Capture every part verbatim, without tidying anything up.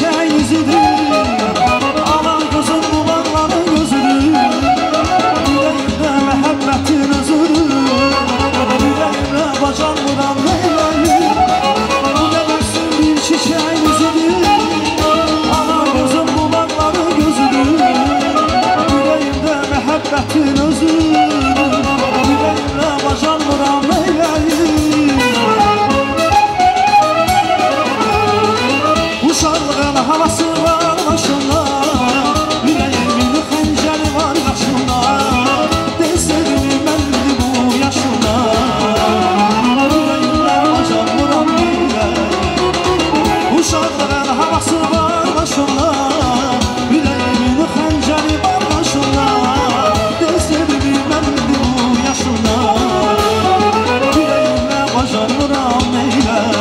çay yüzüdür, anan kızın dumanların gözüdür. Yüreğimde mehebbetin özüdür, yüreğimde bacan budan meyvedir. Bu ne dersin bir çiçeğin yüzüdür, anan kızın dumanların gözüdür. Yüreğimde mehebbetin özüdür, yüreğimde bacan budan meyvedir. Havası var başında, yüreğimin xəncəri var qaşında. Desədim mən indi bu yaşında, yüreğimlə bacan vuram bilən. Uşaqlığın havası var başında, yüreğimin xəncəri var qaşında. Desədim mən indi bu yaşında, yüreğimlə bacan vuram bilən.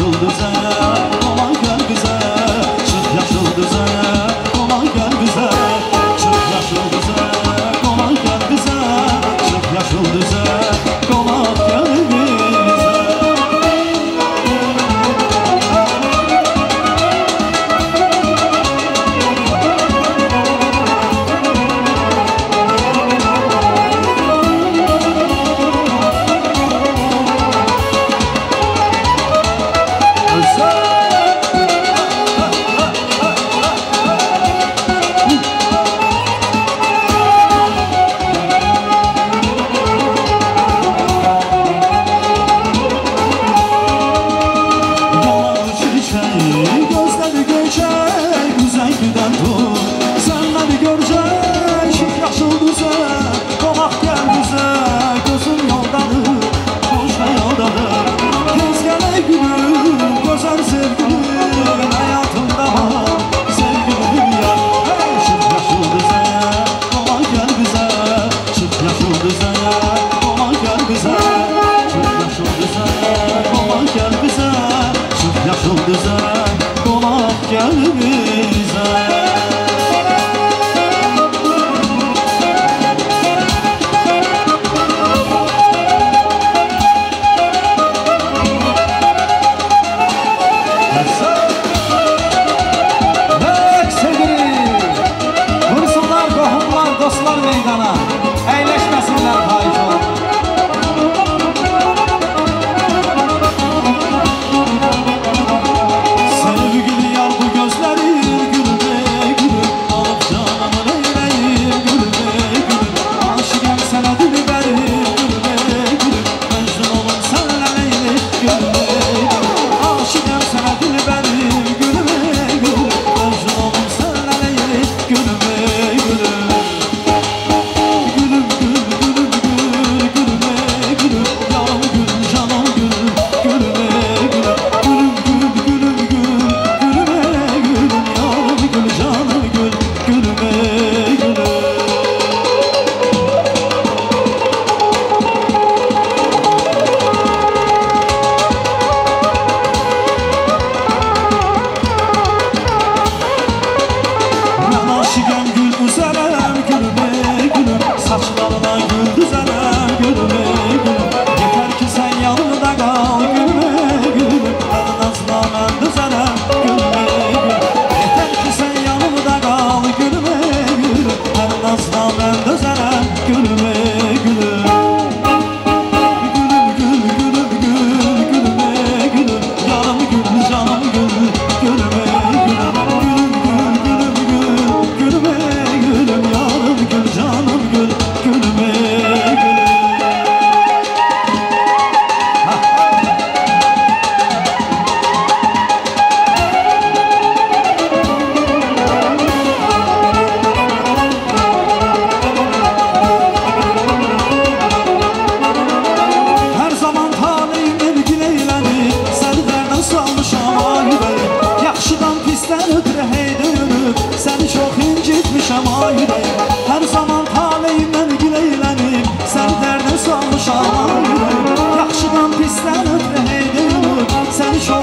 Yıldız'a, konak gel bize. yıldıza, dolap yağınıza. Altyazı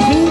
M.K.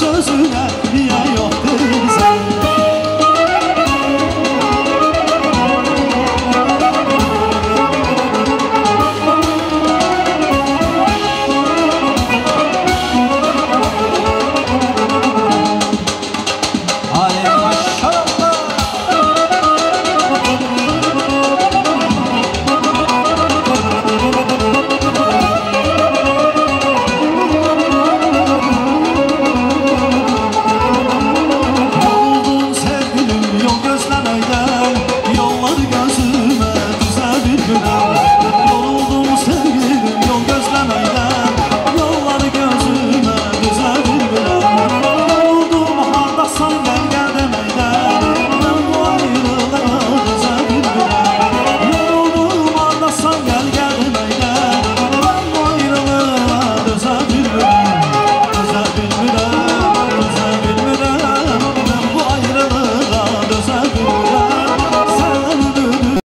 sözüne niye yok denize?